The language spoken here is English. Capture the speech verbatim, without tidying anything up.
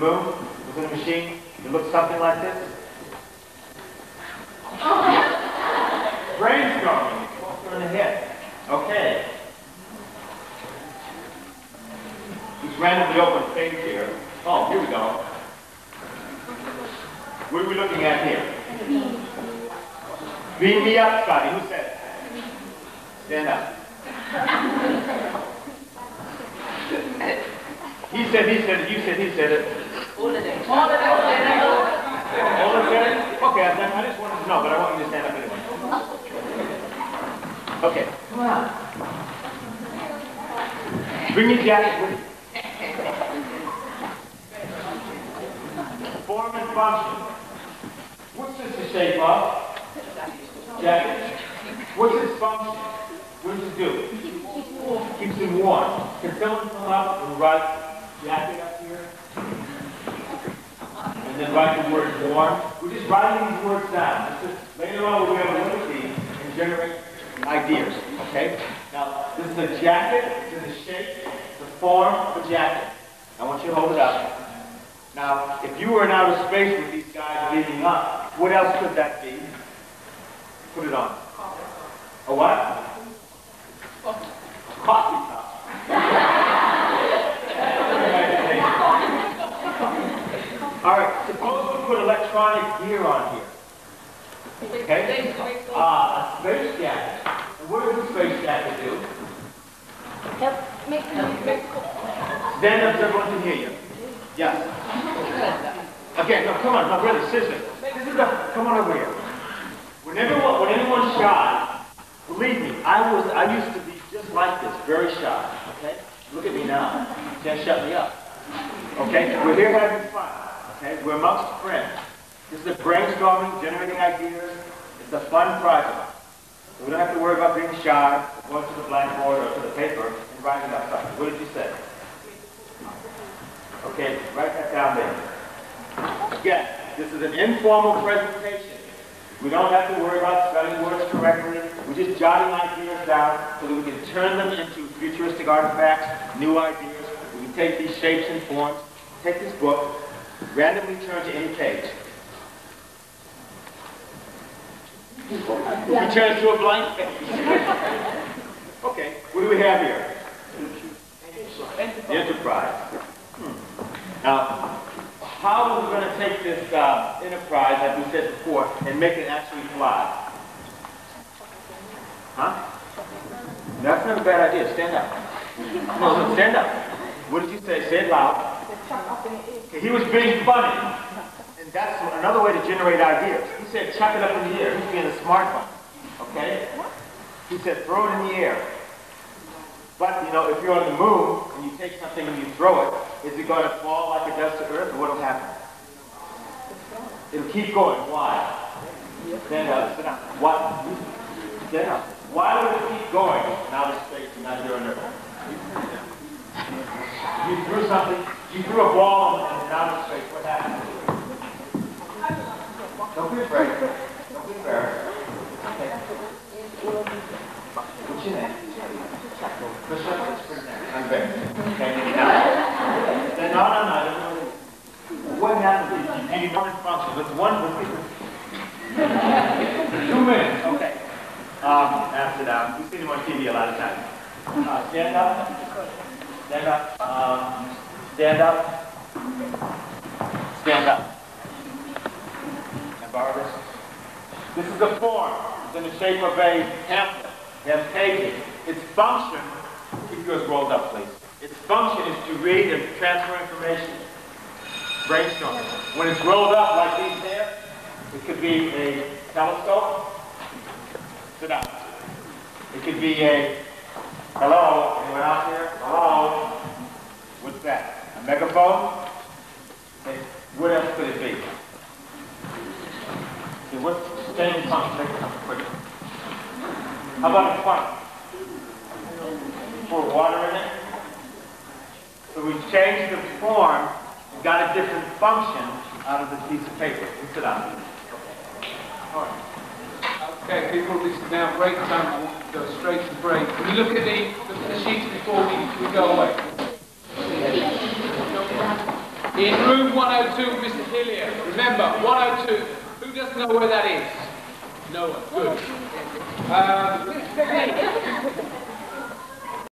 moon within a machine, it looks something like this. Brain's going. What's going ahead? Okay. Just randomly open things here. Oh, here we go. What are we looking at here? Beam me up, Scotty. Who said it? Stand up. He said, he said it, you said, he said it. All of them. All of them said it? Okay, I just wanted to know, but I want you to stand up anyway. Okay. Wow. Bring your jacket with you. Form and function. What's this the shape of? Jacket. What's its function? What does it do? Keeps it warm. Can someone come up and write jacket up here? And then write the word warm. We're just writing these words down. Just later on we'll be able to look at these and generate ideas. Okay? Now, this is a jacket. This is the shape, the form of a jacket. I want you to hold it up. Now, if you were in outer space with these guys leading up, what else could that be? Put it on. A what? A coffee cup. All right, suppose we put electronic gear on here. Okay? Ah, uh, a space jacket. And what does a space jacket do? Help make it. Stand up so everyone can hear you. Yes. Okay, no, come on, no, really, seriously. This is a, come on over here. When everyone, when anyone's shy, believe me, I was, I used to be just like this, very shy. Okay. Look at me now. You can't shut me up. Okay. We're here having fun. Okay. We're amongst friends. This is a brainstorming, generating ideas. It's a fun project. So we don't have to worry about being shy, going to the blackboard or to the paper and writing that stuff. What did you say? Okay, write that down there. Again, this is an informal presentation. We don't have to worry about spelling words correctly. We're just jotting ideas down so that we can turn them into futuristic artifacts, new ideas. We can take these shapes and forms, take this book, randomly turn to any page. We can turn it to a blank page. Okay, what do we have here? The Enterprise. Now, how are we going to take this uh, Enterprise, as we said before, and make it actually fly? Huh? That's not a bad idea. Stand up. No, no, stand up. What did you say? Say it loud. Okay, he was being funny. And that's another way to generate ideas. He said, chuck it up in the air. He's being a smart one. Okay? He said, throw it in the air. But, you know, if you're on the moon and you take something and you throw it, is it going to fall like it does to Earth, or what will happen? It'll keep going. Why? Stand up. Sit down. What? Stand up. Why would it keep going in outer space and not here on Earth? You threw something, you threw a ball in outer space. What happened? Don't be afraid. Don't be afraid. What's your name? Okay. No, no, no. What happens if you need one function? That's one. Two minutes. Okay. Um, after that, we see them on T V a lot of times. Uh, stand up. Stand up. Um, stand up. Stand up. And borrow this. This is a form. It's in the shape of a pamphlet. They have pages. Its function, keep yours rolled up, please. Its function is to read and transfer information. Brainstorm. When it's rolled up like these there, it could be a telescope. Sit down. It could be a, hello, anyone out here? Hello. What's that? A megaphone? Okay. What else could it be? Okay, what's the same function? Make it come quick. How about a funnel? Pour water in it. So we've changed the form and got a different function out of this piece of paper. Let's sit down. All right. Okay, people, this is now break time. We'll go straight to break. Can you look at the, the sheets before we, we go away? In room one oh two, Mister Hillier. Remember, one oh two. Who doesn't know where that is? No one. Good. Um,